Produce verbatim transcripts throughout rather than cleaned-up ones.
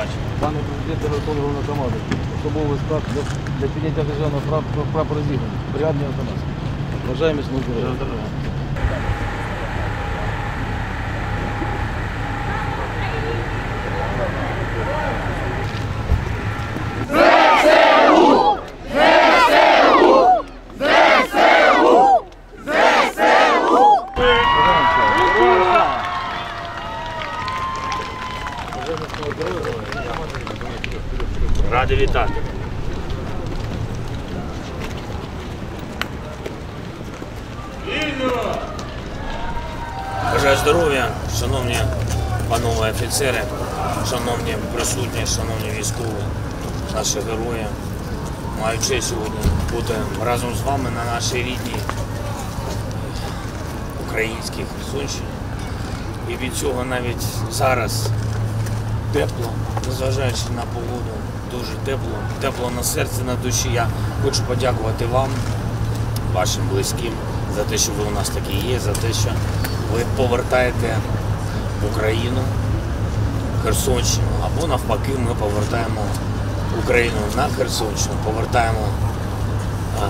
бачили. Пане президенте Верховної Громади, особовий склад для підняття державного прапора зігнений. Бригадний автомат. Вважаємо службу. Ради вітати. Бажаю здоров'я, шановні панове офіцери, шановні присутні, шановні військові, наші герої. Маю честь сьогодні бути разом з вами на нашій рідній українській Херсонщині. І від цього навіть зараз тепло, незважаючи на погоду, дуже тепло, тепло на серці, на душі. Я хочу подякувати вам, вашим близьким, за те, що ви у нас такі є, за те, що ви повертаєте Україну, Херсонщину, або навпаки, ми повертаємо Україну на Херсонщину, повертаємо а,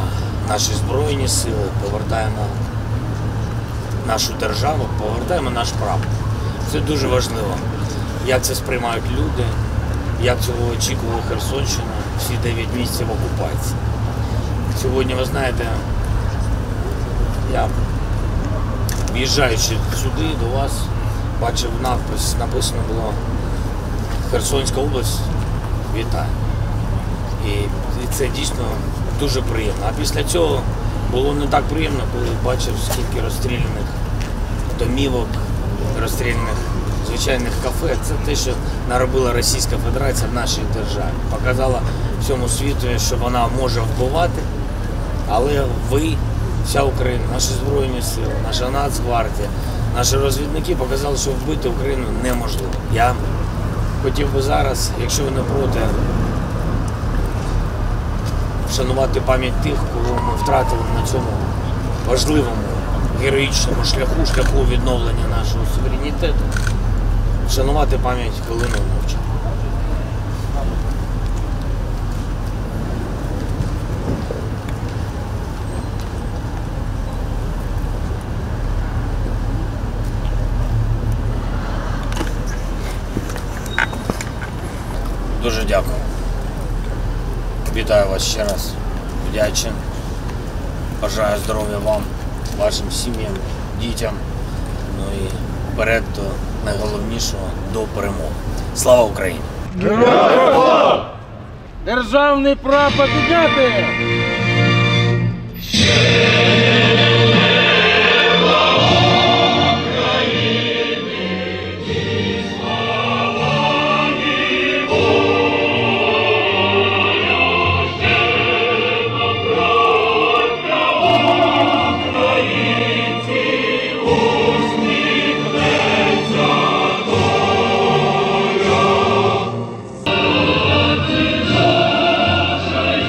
наші Збройні Сили, повертаємо нашу державу, повертаємо наш прапор. Це дуже важливо. Як це сприймають люди, як цього очікувала Херсонщина всі дев'ять місяців окупації. Сьогодні, ви знаєте, я, в'їжджаючи сюди до вас, бачив надпис, написано було «Херсонська область, вітаю». І це дійсно дуже приємно. А після цього було не так приємно, коли бачив, скільки розстріляних домівок, розстріляних звичайних кафе. Це те, що наробила Російська Федерація в нашій державі. Показала всьому світу, що вона може вбивати, але ви, вся Україна, наші Збройні Сили, наша Нацгвардія, наші розвідники показали, що вбити Україну неможливо. Я хотів би зараз, якщо ви не проти, вшанувати пам'ять тих, кого ми втратили на цьому важливому героїчному шляху, шляху відновлення нашого суверенітету. Вшанувати пам'ять хвилину мовчання. Дуже дякую. Вітаю вас ще раз. Вдячен. Бажаю здоров'я вам, вашим сім'ям, дітям. Ну і вперед до найголовнішого, до перемоги. Слава Україні! Героям слава! Державний прапор підняти!